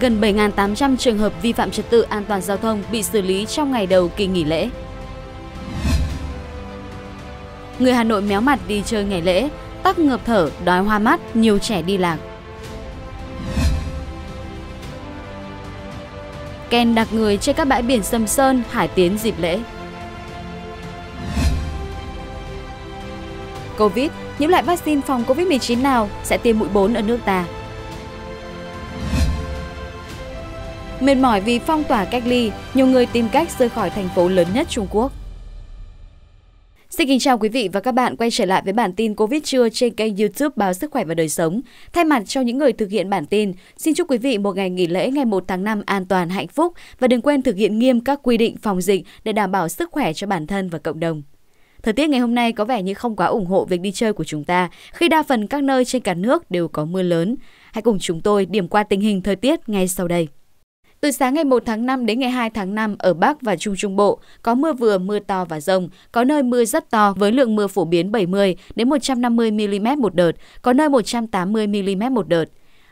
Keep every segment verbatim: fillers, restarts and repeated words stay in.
gần bảy nghìn tám trăm trường hợp vi phạm trật tự an toàn giao thông bị xử lý trong ngày đầu kỳ nghỉ lễ. Người Hà Nội méo mặt đi chơi ngày lễ, tắc ngợp thở, đói hoa mắt, nhiều trẻ đi lạc. Ken đặc người trên các bãi biển Sầm Sơn, Hải Tiến dịp lễ. Covid, những loại vaccine phòng Covid mười chín nào sẽ tiêm mũi bốn ở nước ta? Mệt mỏi vì phong tỏa cách ly, nhiều người tìm cách rời khỏi thành phố lớn nhất Trung Quốc. Xin kính chào quý vị và các bạn quay trở lại với bản tin Covid trưa trên kênh YouTube Báo Sức Khỏe và Đời Sống. Thay mặt cho những người thực hiện bản tin, xin chúc quý vị một ngày nghỉ lễ ngày mùng một tháng năm an toàn, hạnh phúc và đừng quên thực hiện nghiêm các quy định phòng dịch để đảm bảo sức khỏe cho bản thân và cộng đồng. Thời tiết ngày hôm nay có vẻ như không quá ủng hộ việc đi chơi của chúng ta khi đa phần các nơi trên cả nước đều có mưa lớn. Hãy cùng chúng tôi điểm qua tình hình thời tiết ngay sau đây. Từ sáng ngày mùng một tháng năm đến ngày hai tháng năm, ở Bắc và Trung Trung Bộ có mưa vừa, mưa to và dông, có nơi mưa rất to với lượng mưa phổ biến bảy mươi đến một trăm năm mươi mi-li-mét một đợt, có nơi một trăm tám mươi mi-li-mét một đợt.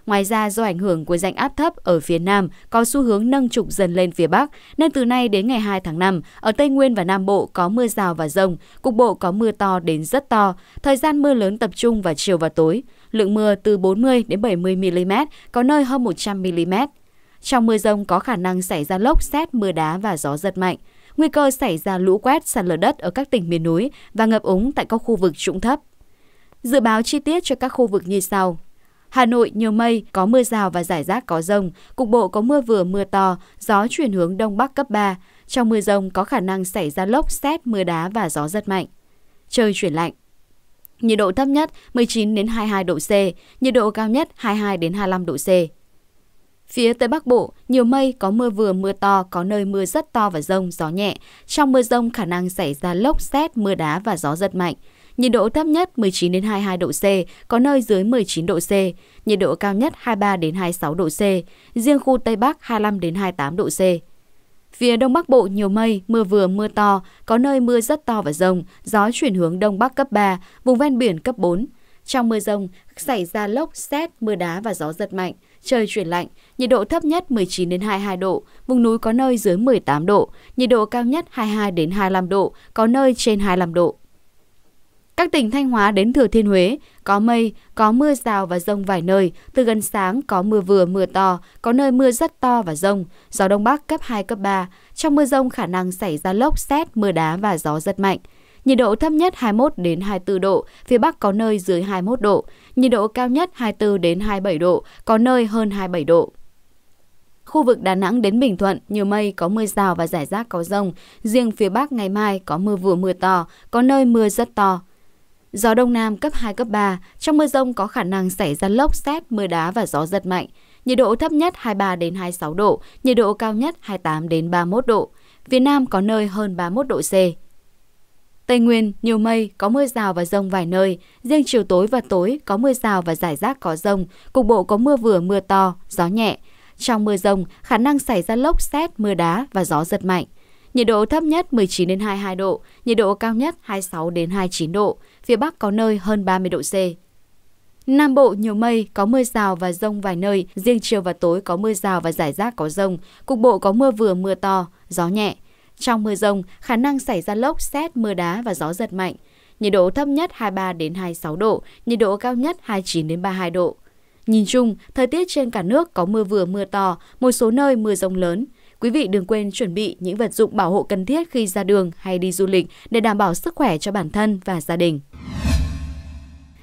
Ngoài ra, do ảnh hưởng của rãnh áp thấp ở phía Nam có xu hướng nâng trục dần lên phía Bắc, nên từ nay đến ngày hai tháng năm, ở Tây Nguyên và Nam Bộ có mưa rào và dông, cục bộ có mưa to đến rất to, thời gian mưa lớn tập trung vào chiều và tối. Lượng mưa từ bốn mươi đến bảy mươi mi-li-mét, có nơi hơn một trăm mi-li-mét. Trong mưa dông có khả năng xảy ra lốc, sét, mưa đá và gió giật mạnh. Nguy cơ xảy ra lũ quét, sạt lở đất ở các tỉnh miền núi và ngập úng tại các khu vực trũng thấp. Dự báo chi tiết cho các khu vực như sau. Hà Nội nhiều mây, có mưa rào và rải rác có dông, cục bộ có mưa vừa mưa to, gió chuyển hướng đông bắc cấp ba. Trong mưa dông có khả năng xảy ra lốc, sét, mưa đá và gió giật mạnh. Trời chuyển lạnh. Nhiệt độ thấp nhất mười chín đến hai mươi hai độ C, nhiệt độ cao nhất hai mươi hai đến hai mươi lăm độ C. Phía Tây Bắc Bộ, nhiều mây, có mưa vừa mưa to, có nơi mưa rất to và dông, gió nhẹ. Trong mưa dông khả năng xảy ra lốc, sét, mưa đá và gió giật mạnh. Nhiệt độ thấp nhất mười chín đến hai mươi hai độ C, có nơi dưới mười chín độ C. Nhiệt độ cao nhất hai mươi ba đến hai mươi sáu độ C, riêng khu Tây Bắc hai mươi lăm đến hai mươi tám độ C. Phía Đông Bắc Bộ nhiều mây, mưa vừa mưa to, có nơi mưa rất to và dông, gió chuyển hướng Đông Bắc cấp ba, vùng ven biển cấp bốn. Trong mưa dông xảy ra lốc, sét, mưa đá và gió giật mạnh. Trời chuyển lạnh, nhiệt độ thấp nhất mười chín đến hai mươi hai độ, vùng núi có nơi dưới mười tám độ, nhiệt độ cao nhất hai mươi hai đến hai mươi lăm độ, có nơi trên hai mươi lăm độ. Các tỉnh Thanh Hóa đến Thừa Thiên Huế có mây, có mưa rào và dông vài nơi, từ gần sáng có mưa vừa mưa to, có nơi mưa rất to và dông, gió đông bắc cấp hai cấp ba, trong mưa dông khả năng xảy ra lốc, sét, mưa đá và gió giật mạnh. Nhiệt độ thấp nhất hai mươi mốt đến hai mươi tư độ, phía Bắc có nơi dưới hai mươi mốt độ. Nhiệt độ cao nhất hai mươi tư đến hai mươi bảy độ, có nơi hơn hai mươi bảy độ. Khu vực Đà Nẵng đến Bình Thuận, nhiều mây, có mưa rào và rải rác có dông. Riêng phía Bắc ngày mai có mưa vừa mưa to, có nơi mưa rất to. Gió Đông Nam cấp hai, cấp ba, trong mưa dông có khả năng xảy ra lốc, sét, mưa đá và gió giật mạnh. Nhiệt độ thấp nhất hai mươi ba đến hai mươi sáu độ, nhiệt độ cao nhất hai mươi tám đến ba mươi mốt độ. Phía Nam có nơi hơn ba mươi mốt độ C. Tây Nguyên, nhiều mây, có mưa rào và dông vài nơi, riêng chiều tối và tối có mưa rào và rải rác có dông, cục bộ có mưa vừa mưa to, gió nhẹ. Trong mưa dông, khả năng xảy ra lốc, sét, mưa đá và gió giật mạnh. Nhiệt độ thấp nhất mười chín đến hai mươi hai độ, nhiệt độ cao nhất hai mươi sáu đến hai mươi chín độ, phía Bắc có nơi hơn ba mươi độ C. Nam Bộ, nhiều mây, có mưa rào và dông vài nơi, riêng chiều và tối có mưa rào và rải rác có dông, cục bộ có mưa vừa mưa to, gió nhẹ. Trong mưa dông, khả năng xảy ra lốc, sét, mưa đá và gió giật mạnh. Nhiệt độ thấp nhất hai mươi ba đến hai mươi sáu độ, nhiệt độ cao nhất hai mươi chín đến ba mươi hai độ. Nhìn chung, thời tiết trên cả nước có mưa vừa mưa to, một số nơi mưa dông lớn. Quý vị đừng quên chuẩn bị những vật dụng bảo hộ cần thiết khi ra đường hay đi du lịch để đảm bảo sức khỏe cho bản thân và gia đình.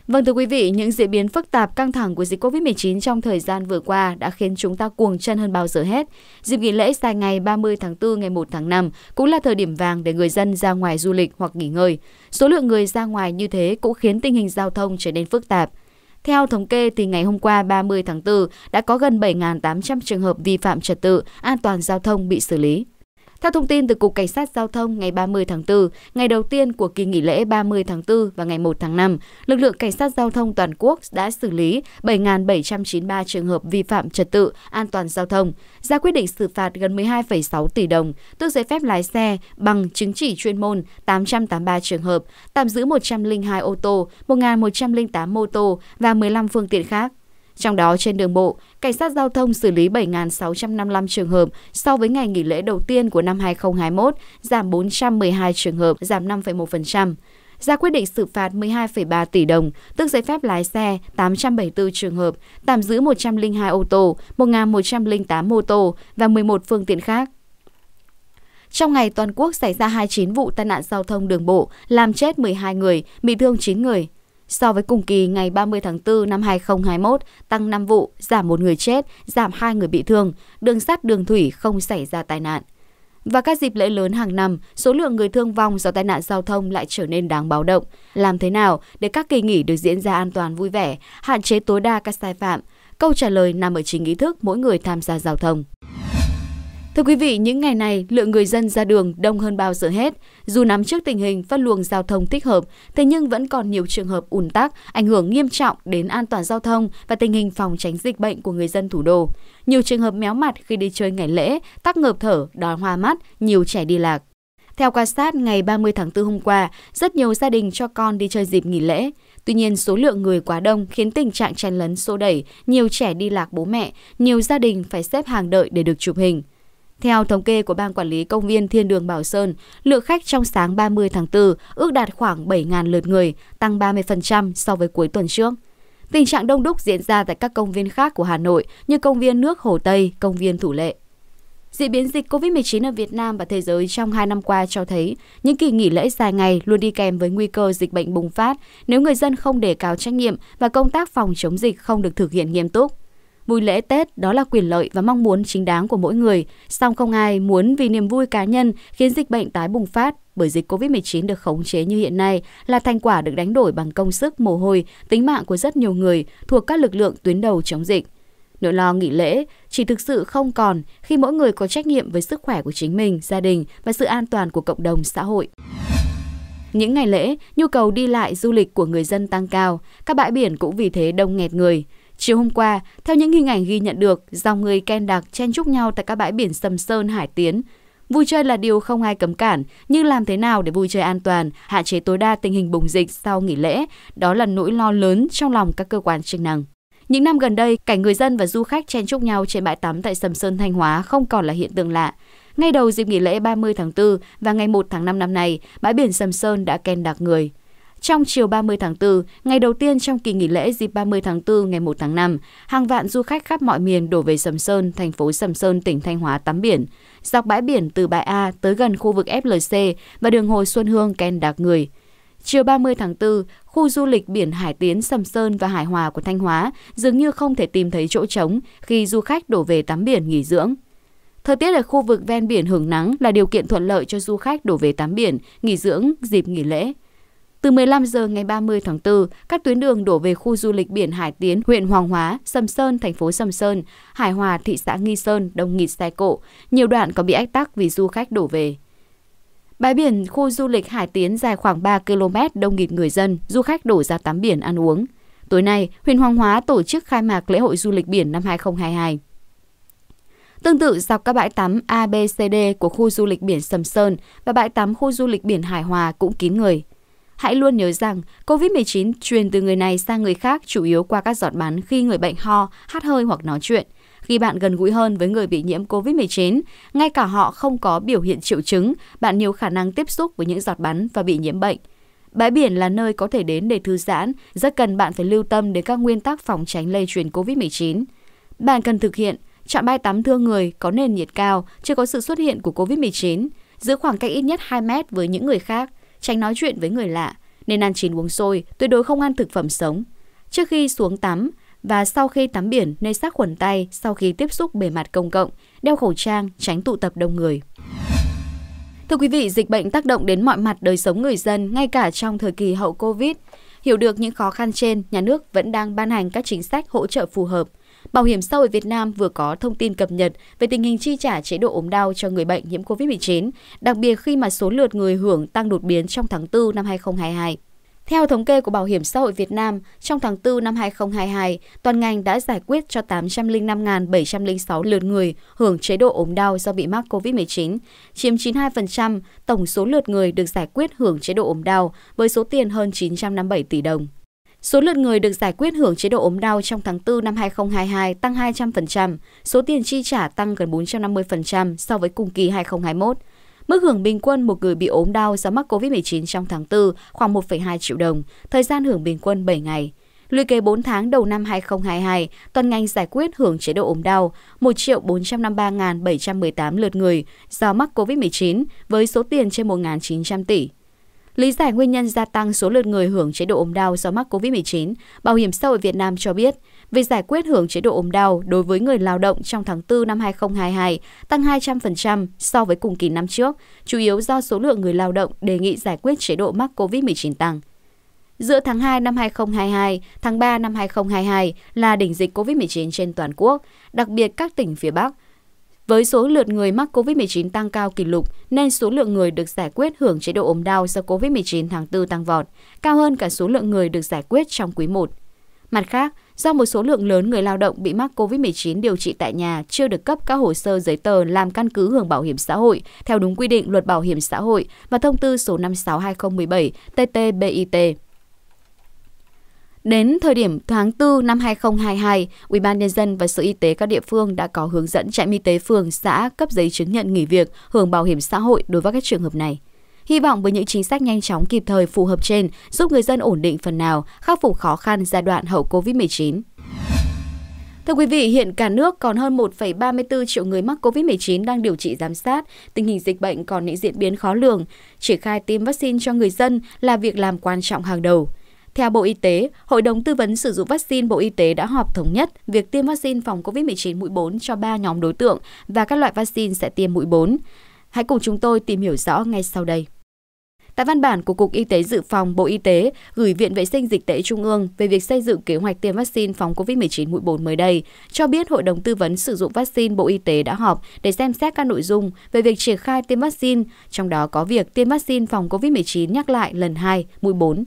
Vâng thưa quý vị, những diễn biến phức tạp căng thẳng của dịch Covid mười chín trong thời gian vừa qua đã khiến chúng ta cuồng chân hơn bao giờ hết. Dịp nghỉ lễ dài ngày ba mươi tháng tư ngày mùng một tháng năm cũng là thời điểm vàng để người dân ra ngoài du lịch hoặc nghỉ ngơi. Số lượng người ra ngoài như thế cũng khiến tình hình giao thông trở nên phức tạp. Theo thống kê thì ngày hôm qua ba mươi tháng tư đã có gần bảy nghìn tám trăm trường hợp vi phạm trật tự an toàn giao thông bị xử lý. Theo thông tin từ Cục Cảnh sát Giao thông, ngày ba mươi tháng tư, ngày đầu tiên của kỳ nghỉ lễ ba mươi tháng tư và ngày mùng một tháng năm, lực lượng Cảnh sát Giao thông toàn quốc đã xử lý bảy nghìn bảy trăm chín mươi ba trường hợp vi phạm trật tự an toàn giao thông, ra quyết định xử phạt gần mười hai phẩy sáu tỷ đồng, tước giấy phép lái xe bằng chứng chỉ chuyên môn tám trăm tám mươi ba trường hợp, tạm giữ một trăm linh hai ô tô, một nghìn một trăm linh tám mô tô và mười lăm phương tiện khác. Trong đó, trên đường bộ, cảnh sát giao thông xử lý bảy nghìn sáu trăm năm mươi lăm trường hợp so với ngày nghỉ lễ đầu tiên của năm hai nghìn không trăm hai mươi mốt, giảm bốn trăm mười hai trường hợp, giảm năm phẩy một phần trăm. Ra quyết định xử phạt mười hai phẩy ba tỷ đồng, tước giấy phép lái xe tám trăm bảy mươi tư trường hợp, tạm giữ một trăm lẻ hai ô tô, một nghìn một trăm lẻ tám mô tô và mười một phương tiện khác. Trong ngày, toàn quốc xảy ra hai mươi chín vụ tai nạn giao thông đường bộ, làm chết mười hai người, bị thương chín người. So với cùng kỳ ngày ba mươi tháng tư năm hai nghìn không trăm hai mươi mốt, tăng năm vụ, giảm một người chết, giảm hai người bị thương, đường sắt, đường thủy không xảy ra tai nạn. Và các dịp lễ lớn hàng năm, số lượng người thương vong do tai nạn giao thông lại trở nên đáng báo động. Làm thế nào để các kỳ nghỉ được diễn ra an toàn vui vẻ, hạn chế tối đa các sai phạm? Câu trả lời nằm ở chính ý thức mỗi người tham gia giao thông. Thưa quý vị, những ngày này, lượng người dân ra đường đông hơn bao giờ hết. Dù nắm trước tình hình phân luồng giao thông thích hợp, thế nhưng vẫn còn nhiều trường hợp ùn tắc, ảnh hưởng nghiêm trọng đến an toàn giao thông và tình hình phòng tránh dịch bệnh của người dân thủ đô. Nhiều trường hợp méo mặt khi đi chơi ngày lễ, tắc ngợp thở, đói hoa mắt, nhiều trẻ đi lạc. Theo quan sát, ngày ba mươi tháng tư hôm qua, rất nhiều gia đình cho con đi chơi dịp nghỉ lễ. Tuy nhiên, số lượng người quá đông khiến tình trạng chen lấn xô đẩy, nhiều trẻ đi lạc bố mẹ, nhiều gia đình phải xếp hàng đợi để được chụp hình. Theo thống kê của Ban Quản lý Công viên Thiên đường Bảo Sơn, lượng khách trong sáng ba mươi tháng tư ước đạt khoảng bảy nghìn lượt người, tăng ba mươi phần trăm so với cuối tuần trước. Tình trạng đông đúc diễn ra tại các công viên khác của Hà Nội như Công viên nước Hồ Tây, Công viên Thủ Lệ. Diễn biến dịch covid mười chín ở Việt Nam và thế giới trong hai năm qua cho thấy những kỳ nghỉ lễ dài ngày luôn đi kèm với nguy cơ dịch bệnh bùng phát nếu người dân không đề cao trách nhiệm và công tác phòng chống dịch không được thực hiện nghiêm túc. Vui lễ Tết đó là quyền lợi và mong muốn chính đáng của mỗi người, song không ai muốn vì niềm vui cá nhân khiến dịch bệnh tái bùng phát, bởi dịch covid mười chín được khống chế như hiện nay là thành quả được đánh đổi bằng công sức, mồ hôi, tính mạng của rất nhiều người thuộc các lực lượng tuyến đầu chống dịch. Nỗi lo nghỉ lễ chỉ thực sự không còn khi mỗi người có trách nhiệm với sức khỏe của chính mình, gia đình và sự an toàn của cộng đồng xã hội. Những ngày lễ, nhu cầu đi lại du lịch của người dân tăng cao, các bãi biển cũng vì thế đông nghẹt người. Chiều hôm qua, theo những hình ảnh ghi nhận được, dòng người ken đặc chen chúc nhau tại các bãi biển Sầm Sơn, Hải Tiến. Vui chơi là điều không ai cấm cản, nhưng làm thế nào để vui chơi an toàn, hạn chế tối đa tình hình bùng dịch sau nghỉ lễ, đó là nỗi lo lớn trong lòng các cơ quan chức năng. Những năm gần đây, cảnh người dân và du khách chen chúc nhau trên bãi tắm tại Sầm Sơn, Thanh Hóa không còn là hiện tượng lạ. Ngay đầu dịp nghỉ lễ ba mươi tháng tư và ngày một tháng năm năm nay, bãi biển Sầm Sơn đã ken đặc người. Trong chiều ba mươi tháng tư, ngày đầu tiên trong kỳ nghỉ lễ dịp ba mươi tháng tư ngày một tháng năm, hàng vạn du khách khắp mọi miền đổ về Sầm Sơn, thành phố Sầm Sơn, tỉnh Thanh Hóa tắm biển. Dọc bãi biển từ bãi A tới gần khu vực ép lờ xê và đường Hồ Xuân Hương ken đặc người. Chiều ba mươi tháng tư, khu du lịch biển Hải Tiến, Sầm Sơn và Hải Hòa của Thanh Hóa dường như không thể tìm thấy chỗ trống khi du khách đổ về tắm biển nghỉ dưỡng. Thời tiết ở khu vực ven biển hưởng nắng là điều kiện thuận lợi cho du khách đổ về tắm biển, nghỉ dưỡng dịp nghỉ lễ. Từ mười lăm giờ ngày ba mươi tháng tư, các tuyến đường đổ về khu du lịch biển Hải Tiến, huyện Hoàng Hóa, Sầm Sơn, thành phố Sầm Sơn, Hải Hòa, thị xã Nghi Sơn, đông nghịt xe cộ. Nhiều đoạn có bị ách tắc vì du khách đổ về. Bãi biển khu du lịch Hải Tiến dài khoảng ba ki lô mét đông nghịt người dân, du khách đổ ra tắm biển ăn uống. Tối nay, huyện Hoàng Hóa tổ chức khai mạc lễ hội du lịch biển năm hai nghìn không trăm hai mươi hai. Tương tự, dọc các bãi tắm A, B, C, D của khu du lịch biển Sầm Sơn và bãi tắm khu du lịch biển Hải Hòa cũng kín người. Hãy luôn nhớ rằng, covid mười chín truyền từ người này sang người khác chủ yếu qua các giọt bắn khi người bệnh ho, hắt hơi hoặc nói chuyện. Khi bạn gần gũi hơn với người bị nhiễm covid mười chín, ngay cả họ không có biểu hiện triệu chứng, bạn nhiều khả năng tiếp xúc với những giọt bắn và bị nhiễm bệnh. Bãi biển là nơi có thể đến để thư giãn, rất cần bạn phải lưu tâm đến các nguyên tắc phòng tránh lây truyền covid mười chín. Bạn cần thực hiện, chọn bãi tắm thưa người, có nền nhiệt cao, chưa có sự xuất hiện của covid mười chín, giữ khoảng cách ít nhất hai mét với những người khác. Tránh nói chuyện với người lạ, nên ăn chín uống sôi, tuyệt đối không ăn thực phẩm sống. Trước khi xuống tắm và sau khi tắm biển nên sát khuẩn tay sau khi tiếp xúc bề mặt công cộng, đeo khẩu trang, tránh tụ tập đông người. Thưa quý vị, dịch bệnh tác động đến mọi mặt đời sống người dân, ngay cả trong thời kỳ hậu Covid. Hiểu được những khó khăn trên, nhà nước vẫn đang ban hành các chính sách hỗ trợ phù hợp. Bảo hiểm xã hội Việt Nam vừa có thông tin cập nhật về tình hình chi trả chế độ ốm đau cho người bệnh nhiễm covid mười chín, đặc biệt khi mà số lượt người hưởng tăng đột biến trong tháng tư năm hai nghìn không trăm hai mươi hai. Theo thống kê của Bảo hiểm xã hội Việt Nam, trong tháng tư năm hai nghìn không trăm hai mươi hai, toàn ngành đã giải quyết cho tám trăm lẻ năm nghìn bảy trăm lẻ sáu lượt người hưởng chế độ ốm đau do bị mắc covid mười chín, chiếm chín mươi hai phần trăm tổng số lượt người được giải quyết hưởng chế độ ốm đau với số tiền hơn chín trăm năm mươi bảy tỷ đồng. Số lượt người được giải quyết hưởng chế độ ốm đau trong tháng tư năm hai nghìn không trăm hai mươi hai tăng hai trăm phần trăm, số tiền chi trả tăng gần bốn trăm năm mươi phần trăm so với cùng kỳ hai nghìn không trăm hai mươi mốt. Mức hưởng bình quân một người bị ốm đau do mắc Covid mười chín trong tháng tư khoảng một phẩy hai triệu đồng, thời gian hưởng bình quân bảy ngày. Lũy kế bốn tháng đầu năm hai nghìn không trăm hai mươi hai, toàn ngành giải quyết hưởng chế độ ốm đau một triệu bốn trăm năm mươi ba nghìn bảy trăm mười tám lượt người do mắc Covid mười chín với số tiền trên một nghìn chín trăm tỷ. Lý giải nguyên nhân gia tăng số lượt người hưởng chế độ ốm đau do mắc Covid mười chín, Bảo hiểm xã hội Việt Nam cho biết, việc giải quyết hưởng chế độ ốm đau đối với người lao động trong tháng tư năm hai nghìn không trăm hai mươi hai tăng hai trăm phần trăm so với cùng kỳ năm trước, chủ yếu do số lượng người lao động đề nghị giải quyết chế độ mắc Covid mười chín tăng. Giữa tháng hai năm hai nghìn không trăm hai mươi hai, tháng ba năm hai nghìn không trăm hai mươi hai là đỉnh dịch Covid mười chín trên toàn quốc, đặc biệt các tỉnh phía Bắc. Với số lượt người mắc Covid mười chín tăng cao kỷ lục nên số lượng người được giải quyết hưởng chế độ ốm đau do Covid mười chín tháng tư tăng vọt, cao hơn cả số lượng người được giải quyết trong quý một. Mặt khác, do một số lượng lớn người lao động bị mắc Covid mười chín điều trị tại nhà chưa được cấp các hồ sơ giấy tờ làm căn cứ hưởng bảo hiểm xã hội theo đúng quy định Luật Bảo hiểm xã hội và Thông tư số năm mươi sáu trên hai nghìn không trăm mười bảy T T B I T. Đến thời điểm tháng tư năm hai nghìn không trăm hai mươi hai, Ủy ban Nhân dân và Sở Y tế các địa phương đã có hướng dẫn trạm y tế phường, xã cấp giấy chứng nhận nghỉ việc, hưởng bảo hiểm xã hội đối với các trường hợp này. Hy vọng với những chính sách nhanh chóng kịp thời phù hợp trên giúp người dân ổn định phần nào, khắc phục khó khăn giai đoạn hậu Covid mười chín. Thưa quý vị, hiện cả nước còn hơn một phẩy ba mươi tư triệu người mắc Covid mười chín đang điều trị giám sát, tình hình dịch bệnh còn những diễn biến khó lường. Triển khai tiêm vaccine cho người dân là việc làm quan trọng hàng đầu. Theo Bộ Y tế, Hội đồng Tư vấn Sử dụng Vaccine Bộ Y tế đã họp thống nhất việc tiêm vaccine phòng Covid mười chín mũi bốn cho ba nhóm đối tượng và các loại vaccine sẽ tiêm mũi bốn. Hãy cùng chúng tôi tìm hiểu rõ ngay sau đây. Tại văn bản của Cục Y tế Dự phòng Bộ Y tế gửi Viện Vệ sinh Dịch tễ Trung ương về việc xây dựng kế hoạch tiêm vaccine phòng Covid mười chín mũi bốn mới đây, cho biết Hội đồng Tư vấn Sử dụng Vaccine Bộ Y tế đã họp để xem xét các nội dung về việc triển khai tiêm vaccine, trong đó có việc tiêm vaccine phòng Covid mười chín nhắc lại lần hai, mũi bốn.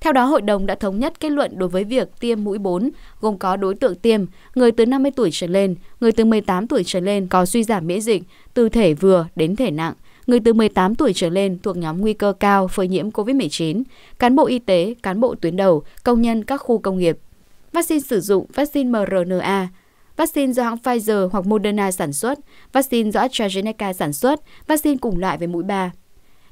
Theo đó, Hội đồng đã thống nhất kết luận đối với việc tiêm mũi bốn, gồm có đối tượng tiêm, người từ năm mươi tuổi trở lên, người từ mười tám tuổi trở lên có suy giảm miễn dịch, từ thể vừa đến thể nặng, người từ mười tám tuổi trở lên thuộc nhóm nguy cơ cao phơi nhiễm Covid mười chín, cán bộ y tế, cán bộ tuyến đầu, công nhân các khu công nghiệp. Vaccine sử dụng, vaccine mRNA, vaccine do hãng Pfizer hoặc Moderna sản xuất, vaccine do AstraZeneca sản xuất, vaccine cùng loại với mũi ba.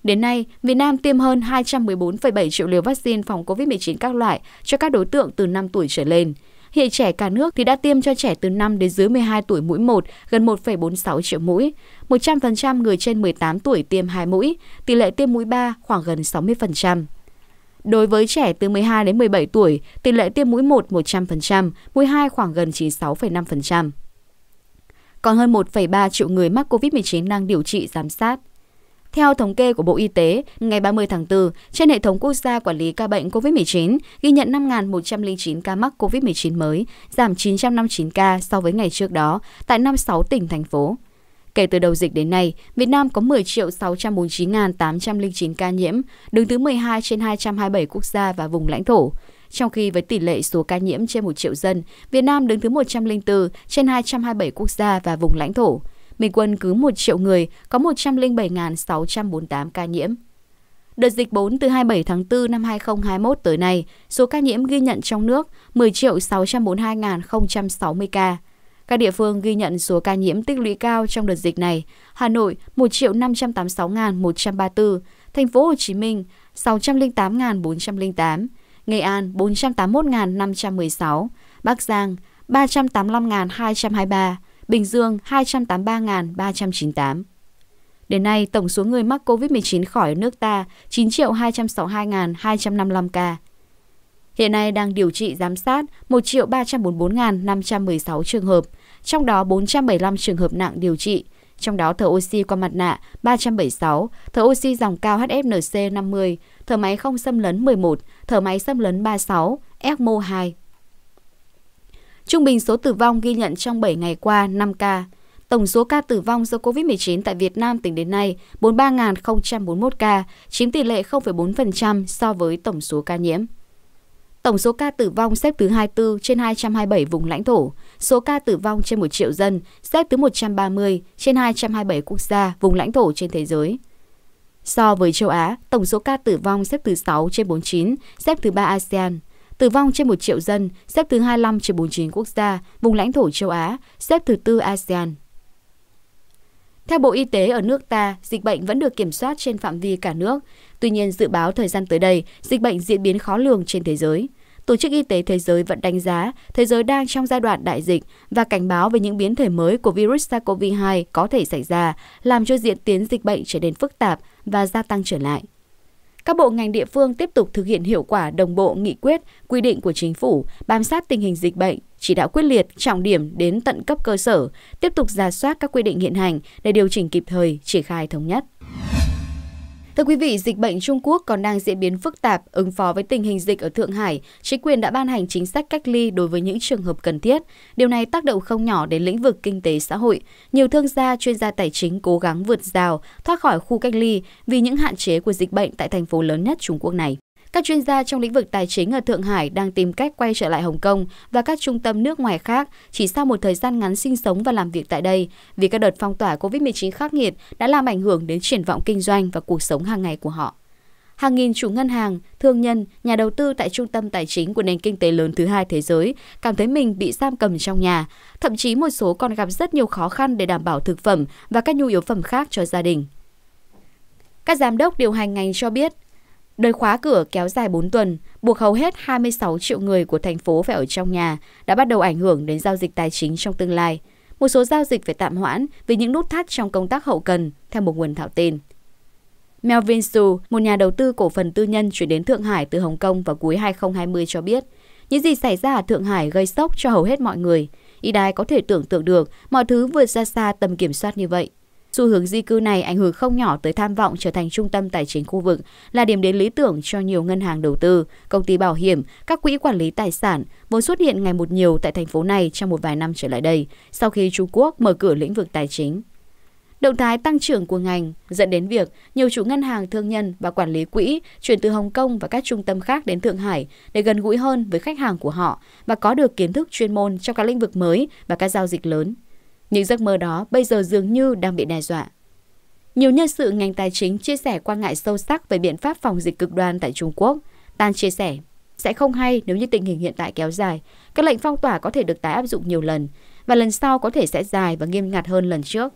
Đến nay, Việt Nam tiêm hơn hai trăm mười bốn phẩy bảy triệu liều vaccine phòng Covid mười chín các loại cho các đối tượng từ năm tuổi trở lên. Hiện trẻ cả nước thì đã tiêm cho trẻ từ năm đến dưới mười hai tuổi mũi một, gần một phẩy bốn mươi sáu triệu mũi. một trăm phần trăm người trên mười tám tuổi tiêm hai mũi, tỷ lệ tiêm mũi ba khoảng gần sáu mươi phần trăm. Đối với trẻ từ mười hai đến mười bảy tuổi, tỷ lệ tiêm mũi một một trăm phần trăm, mũi hai khoảng gần chín mươi sáu phẩy năm phần trăm. Còn hơn một phẩy ba triệu người mắc Covid mười chín đang điều trị giám sát. Theo thống kê của Bộ Y tế, ngày ba mươi tháng tư, trên hệ thống quốc gia quản lý ca bệnh Covid mười chín ghi nhận năm nghìn một trăm lẻ chín ca mắc Covid mười chín mới, giảm chín trăm năm mươi chín ca so với ngày trước đó tại năm mươi sáu tỉnh, thành phố. Kể từ đầu dịch đến nay, Việt Nam có mười triệu sáu trăm bốn mươi chín nghìn tám trăm lẻ chín ca nhiễm, đứng thứ mười hai trên hai trăm hai mươi bảy quốc gia và vùng lãnh thổ. Trong khi với tỷ lệ số ca nhiễm trên một triệu dân, Việt Nam đứng thứ một trăm lẻ bốn trên hai trăm hai mươi bảy quốc gia và vùng lãnh thổ. Bình quân cứ một triệu người có một trăm lẻ bảy nghìn sáu trăm bốn mươi tám ca nhiễm. Đợt dịch bốn từ hai mươi bảy tháng tư năm hai nghìn không trăm hai mươi mốt tới nay, số ca nhiễm ghi nhận trong nước mười triệu sáu trăm bốn mươi hai nghìn không trăm sáu mươi ca. Các địa phương ghi nhận số ca nhiễm tích lũy cao trong đợt dịch này: Hà Nội một triệu năm trăm tám mươi sáu nghìn một trăm ba mươi tư, Thành phố Hồ Chí Minh sáu trăm lẻ tám nghìn bốn trăm lẻ tám, Nghệ An bốn trăm tám mươi mốt nghìn năm trăm mười sáu, Bắc Giang ba trăm tám mươi lăm nghìn hai trăm hai mươi ba. Bình Dương hai trăm tám mươi ba nghìn ba trăm chín mươi tám. Đến nay, tổng số người mắc Covid mười chín khỏi nước ta chín triệu hai trăm sáu mươi hai nghìn hai trăm năm mươi lăm ca. Hiện nay đang điều trị giám sát một triệu ba trăm bốn mươi bốn nghìn năm trăm mười sáu trường hợp, trong đó bốn trăm bảy mươi lăm trường hợp nặng điều trị, trong đó thở oxy qua mặt nạ ba trăm bảy mươi sáu, thở oxy dòng cao H F N C năm mươi, thở máy không xâm lấn mười một, thở máy xâm lấn ba mươi sáu, E C M O hai. Trung bình số tử vong ghi nhận trong bảy ngày qua năm ca. Tổng số ca tử vong do Covid mười chín tại Việt Nam tính đến nay bốn mươi ba nghìn không trăm bốn mươi mốt ca, chiếm tỷ lệ không phẩy bốn phần trăm so với tổng số ca nhiễm. Tổng số ca tử vong xếp thứ hai mươi tư trên hai trăm hai mươi bảy vùng lãnh thổ, số ca tử vong trên một triệu dân xếp thứ một trăm ba mươi trên hai trăm hai mươi bảy quốc gia, vùng lãnh thổ trên thế giới. So với châu Á, tổng số ca tử vong xếp thứ sáu trên bốn mươi chín, xếp thứ ba ASEAN. Tử vong trên một triệu dân, xếp thứ hai mươi lăm trên bốn mươi chín quốc gia, vùng lãnh thổ châu Á, xếp thứ tư a sê an. Theo Bộ Y tế, ở nước ta, dịch bệnh vẫn được kiểm soát trên phạm vi cả nước. Tuy nhiên, dự báo thời gian tới đây, dịch bệnh diễn biến khó lường trên thế giới. Tổ chức Y tế Thế giới vẫn đánh giá thế giới đang trong giai đoạn đại dịch và cảnh báo về những biến thể mới của virus SARS-xê o vê hai có thể xảy ra, làm cho diễn tiến dịch bệnh trở nên phức tạp và gia tăng trở lại. Các bộ ngành địa phương tiếp tục thực hiện hiệu quả đồng bộ nghị quyết, quy định của chính phủ, bám sát tình hình dịch bệnh, chỉ đạo quyết liệt, trọng điểm đến tận cấp cơ sở, tiếp tục rà soát các quy định hiện hành để điều chỉnh kịp thời, triển khai thống nhất. Thưa quý vị, dịch bệnh Trung Quốc còn đang diễn biến phức tạp. Ứng phó với tình hình dịch ở Thượng Hải, chính quyền đã ban hành chính sách cách ly đối với những trường hợp cần thiết. Điều này tác động không nhỏ đến lĩnh vực kinh tế xã hội. Nhiều thương gia, chuyên gia tài chính cố gắng vượt rào, thoát khỏi khu cách ly vì những hạn chế của dịch bệnh tại thành phố lớn nhất Trung Quốc này. Các chuyên gia trong lĩnh vực tài chính ở Thượng Hải đang tìm cách quay trở lại Hồng Kông và các trung tâm nước ngoài khác chỉ sau một thời gian ngắn sinh sống và làm việc tại đây, vì các đợt phong tỏa covid mười chín khắc nghiệt đã làm ảnh hưởng đến triển vọng kinh doanh và cuộc sống hàng ngày của họ. Hàng nghìn chủ ngân hàng, thương nhân, nhà đầu tư tại trung tâm tài chính của nền kinh tế lớn thứ hai thế giới cảm thấy mình bị giam cầm trong nhà, thậm chí một số còn gặp rất nhiều khó khăn để đảm bảo thực phẩm và các nhu yếu phẩm khác cho gia đình. Các giám đốc điều hành ngành cho biết, đợt khóa cửa kéo dài bốn tuần, buộc hầu hết hai mươi sáu triệu người của thành phố phải ở trong nhà, đã bắt đầu ảnh hưởng đến giao dịch tài chính trong tương lai. Một số giao dịch phải tạm hoãn vì những nút thắt trong công tác hậu cần, theo một nguồn thạo tin. Melvin Su, một nhà đầu tư cổ phần tư nhân chuyển đến Thượng Hải từ Hồng Kông vào cuối hai không hai không cho biết, những gì xảy ra ở Thượng Hải gây sốc cho hầu hết mọi người. Ít ai có thể tưởng tượng được mọi thứ vượt ra xa tầm kiểm soát như vậy. Xu hướng di cư này ảnh hưởng không nhỏ tới tham vọng trở thành trung tâm tài chính khu vực, là điểm đến lý tưởng cho nhiều ngân hàng đầu tư, công ty bảo hiểm, các quỹ quản lý tài sản, vốn xuất hiện ngày một nhiều tại thành phố này trong một vài năm trở lại đây, sau khi Trung Quốc mở cửa lĩnh vực tài chính. Động thái tăng trưởng của ngành dẫn đến việc nhiều chủ ngân hàng, thương nhân và quản lý quỹ chuyển từ Hồng Kông và các trung tâm khác đến Thượng Hải để gần gũi hơn với khách hàng của họ và có được kiến thức chuyên môn trong các lĩnh vực mới và các giao dịch lớn. Những giấc mơ đó bây giờ dường như đang bị đe dọa. Nhiều nhân sự ngành tài chính chia sẻ quan ngại sâu sắc về biện pháp phòng dịch cực đoan tại Trung Quốc. Tan chia sẻ, sẽ không hay nếu như tình hình hiện tại kéo dài. Các lệnh phong tỏa có thể được tái áp dụng nhiều lần, và lần sau có thể sẽ dài và nghiêm ngặt hơn lần trước.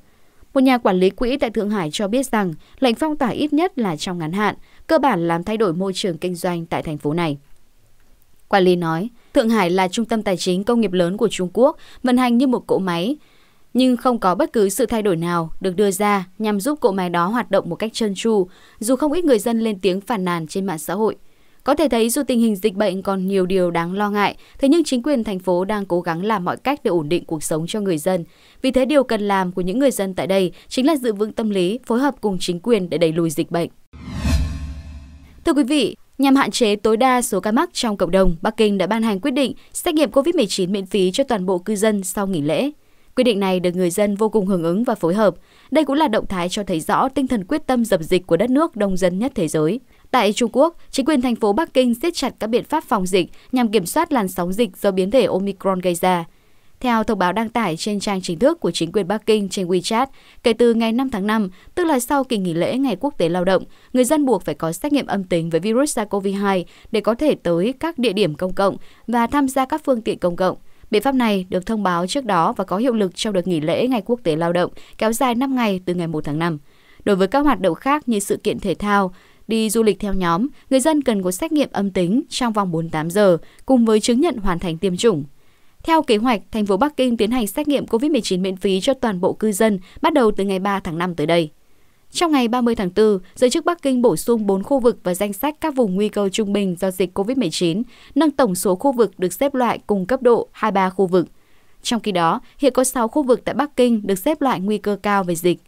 Một nhà quản lý quỹ tại Thượng Hải cho biết rằng lệnh phong tỏa ít nhất là trong ngắn hạn, cơ bản làm thay đổi môi trường kinh doanh tại thành phố này. Quản lý nói, Thượng Hải là trung tâm tài chính công nghiệp lớn của Trung Quốc, vận hành như một cỗ máy, nhưng không có bất cứ sự thay đổi nào được đưa ra nhằm giúp cỗ máy đó hoạt động một cách trơn tru, dù không ít người dân lên tiếng phàn nàn trên mạng xã hội. Có thể thấy dù tình hình dịch bệnh còn nhiều điều đáng lo ngại, thế nhưng chính quyền thành phố đang cố gắng làm mọi cách để ổn định cuộc sống cho người dân. Vì thế điều cần làm của những người dân tại đây chính là giữ vững tâm lý, phối hợp cùng chính quyền để đẩy lùi dịch bệnh. Thưa quý vị, nhằm hạn chế tối đa số ca mắc trong cộng đồng, Bắc Kinh đã ban hành quyết định xét nghiệm covid mười chín miễn phí cho toàn bộ cư dân sau nghỉ lễ. Quyết định này được người dân vô cùng hưởng ứng và phối hợp. Đây cũng là động thái cho thấy rõ tinh thần quyết tâm dập dịch của đất nước đông dân nhất thế giới. Tại Trung Quốc, chính quyền thành phố Bắc Kinh siết chặt các biện pháp phòng dịch nhằm kiểm soát làn sóng dịch do biến thể Omicron gây ra. Theo thông báo đăng tải trên trang chính thức của chính quyền Bắc Kinh trên WeChat, kể từ ngày năm tháng năm, tức là sau kỳ nghỉ lễ Ngày Quốc tế Lao động, người dân buộc phải có xét nghiệm âm tính với virus SARS-xê o vê hai để có thể tới các địa điểm công cộng và tham gia các phương tiện công cộng. Biện pháp này được thông báo trước đó và có hiệu lực trong đợt nghỉ lễ Ngày Quốc tế Lao động kéo dài năm ngày từ ngày một tháng năm. Đối với các hoạt động khác như sự kiện thể thao, đi du lịch theo nhóm, người dân cần có xét nghiệm âm tính trong vòng bốn mươi tám giờ cùng với chứng nhận hoàn thành tiêm chủng. Theo kế hoạch, thành phố Bắc Kinh tiến hành xét nghiệm covid mười chín miễn phí cho toàn bộ cư dân bắt đầu từ ngày ba tháng năm tới đây. Trong ngày ba mươi tháng tư, giới chức Bắc Kinh bổ sung bốn khu vực vào danh sách các vùng nguy cơ trung bình do dịch covid mười chín, nâng tổng số khu vực được xếp loại cùng cấp độ hai mươi ba khu vực. Trong khi đó, hiện có sáu khu vực tại Bắc Kinh được xếp loại nguy cơ cao về dịch.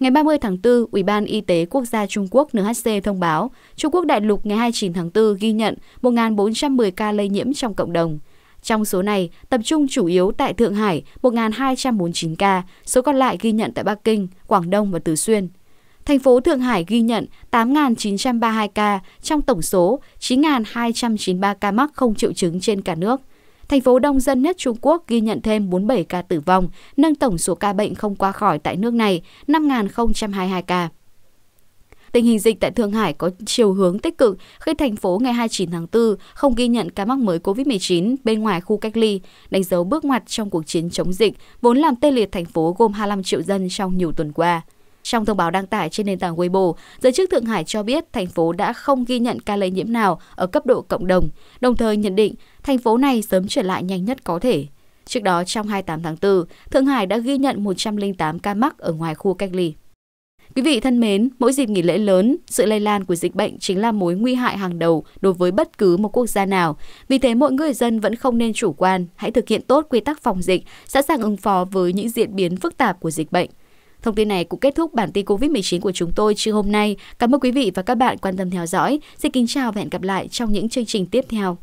Ngày ba mươi tháng tư, Ủy ban Y tế Quốc gia Trung Quốc en hát xê thông báo, Trung Quốc đại lục ngày hai mươi chín tháng tư ghi nhận một nghìn bốn trăm mười ca lây nhiễm trong cộng đồng. Trong số này, tập trung chủ yếu tại Thượng Hải một nghìn hai trăm bốn mươi chín ca, số còn lại ghi nhận tại Bắc Kinh, Quảng Đông và Tứ Xuyên. Thành phố Thượng Hải ghi nhận tám nghìn chín trăm ba mươi hai ca trong tổng số chín nghìn hai trăm chín mươi ba ca mắc không triệu chứng trên cả nước. Thành phố đông dân nhất Trung Quốc ghi nhận thêm bốn mươi bảy ca tử vong, nâng tổng số ca bệnh không qua khỏi tại nước này năm nghìn không trăm hai mươi hai ca. Tình hình dịch tại Thượng Hải có chiều hướng tích cực khi thành phố ngày hai mươi chín tháng tư không ghi nhận ca mắc mới Covid mười chín bên ngoài khu cách ly, đánh dấu bước ngoặt trong cuộc chiến chống dịch vốn làm tê liệt thành phố gồm hai mươi lăm triệu dân trong nhiều tuần qua. Trong thông báo đăng tải trên nền tảng Weibo, giới chức Thượng Hải cho biết thành phố đã không ghi nhận ca lây nhiễm nào ở cấp độ cộng đồng, đồng thời nhận định thành phố này sớm trở lại nhanh nhất có thể. Trước đó, trong hai mươi tám tháng tư, Thượng Hải đã ghi nhận một trăm lẻ tám ca mắc ở ngoài khu cách ly. Quý vị thân mến, mỗi dịp nghỉ lễ lớn, sự lây lan của dịch bệnh chính là mối nguy hại hàng đầu đối với bất cứ một quốc gia nào. Vì thế, mỗi người dân vẫn không nên chủ quan, hãy thực hiện tốt quy tắc phòng dịch, sẵn sàng ứng phó với những diễn biến phức tạp của dịch bệnh. Thông tin này cũng kết thúc bản tin Covid mười chín của chúng tôi trưa hôm nay. Cảm ơn quý vị và các bạn quan tâm theo dõi. Xin kính chào và hẹn gặp lại trong những chương trình tiếp theo.